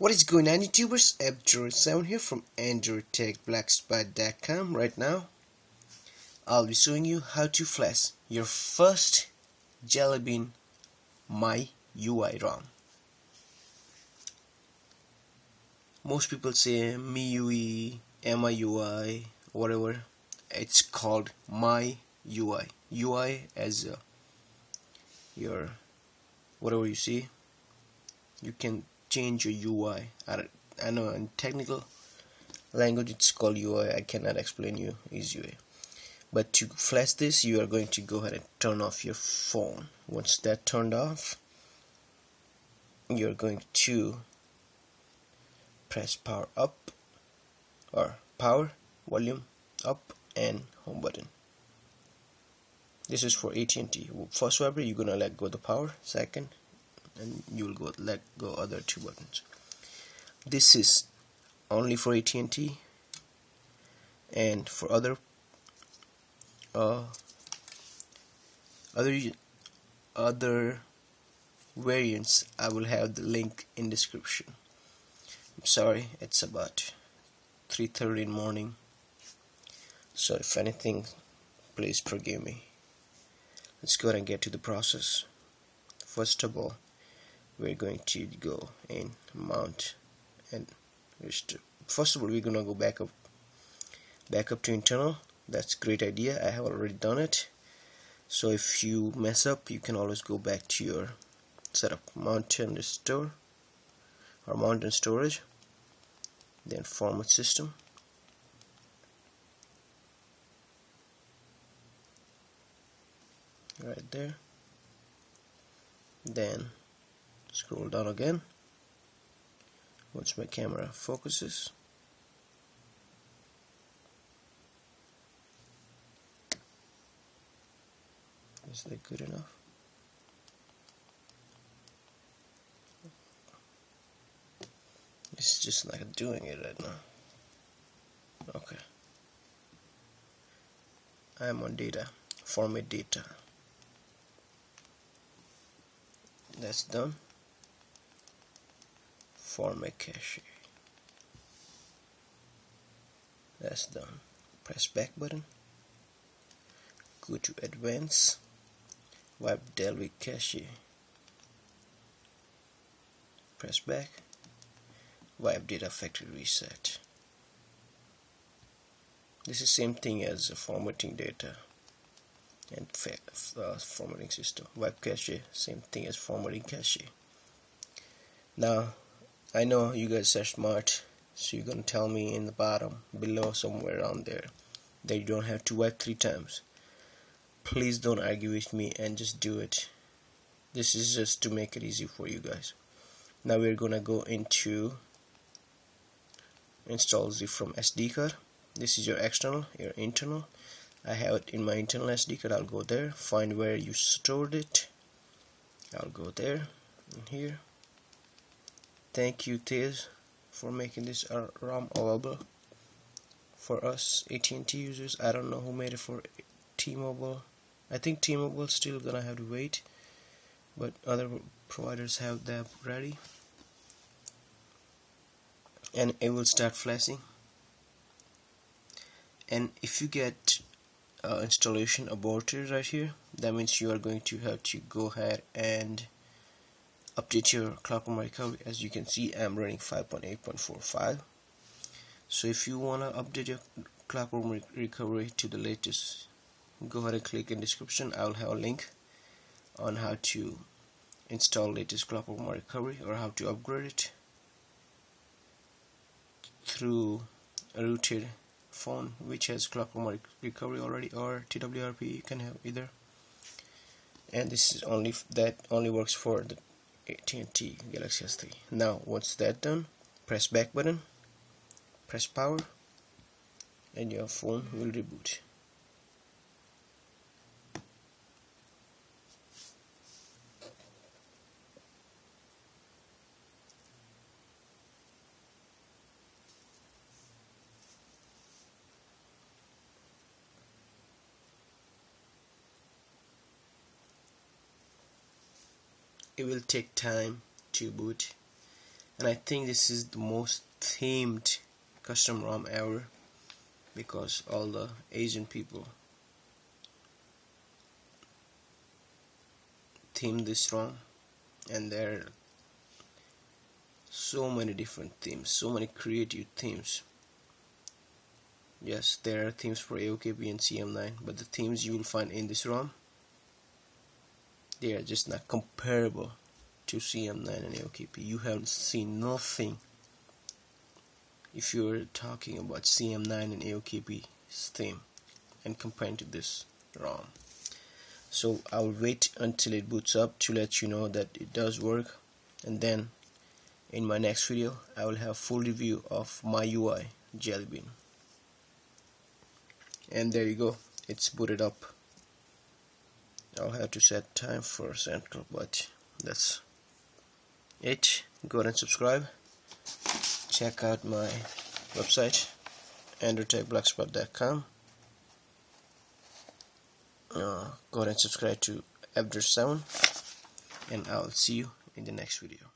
What is going on, YouTubers? Abdur Savon here from andr0idtech Blackspot.com. Right now I'll be showing you how to flash your first Jelly Bean MIUI ROM. Most people say MIUI, MIUI, whatever. It's called MIUI. UI as your whatever you see. You can change your UI. I know in technical language it's called UI. I cannot explain you is UI. But to flash this, you are going to go ahead and turn off your phone. Once that turned off, you're going to press power up or power volume up and home button. This is for AT&T. First whatever, you're gonna let go the power. Second, and you'll go let go other two buttons. This is only for AT&T, and for other variants I will have the link in description. I'm sorry, it's about 3:30 in the morning, so if anything, please forgive me. Let's go ahead and get to the process. First of all, we're going to go and mount and restore. First of all, we're gonna go back up to internal. That's a great idea. I have already done it. So if you mess up, you can always go back to your setup. Mount and restore, or mount and storage. Then format system. Right there. Then scroll down again. Once my camera focuses. Is that good enough? It's just not doing it right now. Okay. I'm on data. Format data. That's done. Format cache. That's done. Press back button. Go to advanced. Wipe Dalvik cache. Press back. Wipe data factory reset. This is same thing as formatting data and formatting system. Wipe cache, same thing as formatting cache. Now, I know you guys are smart, so you're gonna tell me in the bottom, below, somewhere around there, that you don't have to wipe 3 times. Please don't argue with me and just do it. This is just to make it easy for you guys. Now we're gonna go into install zip from SD card. This is your external, your internal. I have it in my internal SD card. I'll go there, find where you stored it. I'll go there and here. Thank you, Tez, for making this ROM available for us AT&T users. I don't know who made it for T-Mobile. I think T-Mobile still gonna have to wait, but other providers have that ready, and it will start flashing. And if you get installation aborted right here, that means you are going to have to go ahead and update your clockwork recovery. As you can see, I'm running 5.8.45. So if you wanna update your clockwork recovery to the latest, go ahead and click in description. I'll have a link on how to install latest clockwork recovery or how to upgrade it through a rooted phone which has clockwork recovery already, or TWRP, you can have either. And this is only works for the AT&T Galaxy S III. Now once that's done, press back button, press power, and your phone will reboot. It will take time to boot, and I think this is the most themed custom ROM ever, because all the Asian people themed this ROM, and there are so many different themes, so many creative themes. Yes, there are themes for AOKP and CM9, but the themes you will find in this ROM, they are just not comparable to CM9 and AOKP. You haven't seen nothing if you're talking about CM9 and AOKP's theme and comparing to this ROM. So I'll wait until it boots up to let you know that it does work, and then in my next video I will have full review of MIUI Jelly Bean. And there you go, it's booted up. I'll have to set time for central, but that's it. Go ahead and subscribe. Check out my website, andr0idtech.blogspot.com. Go ahead and subscribe to Abdur Savon, and I'll see you in the next video.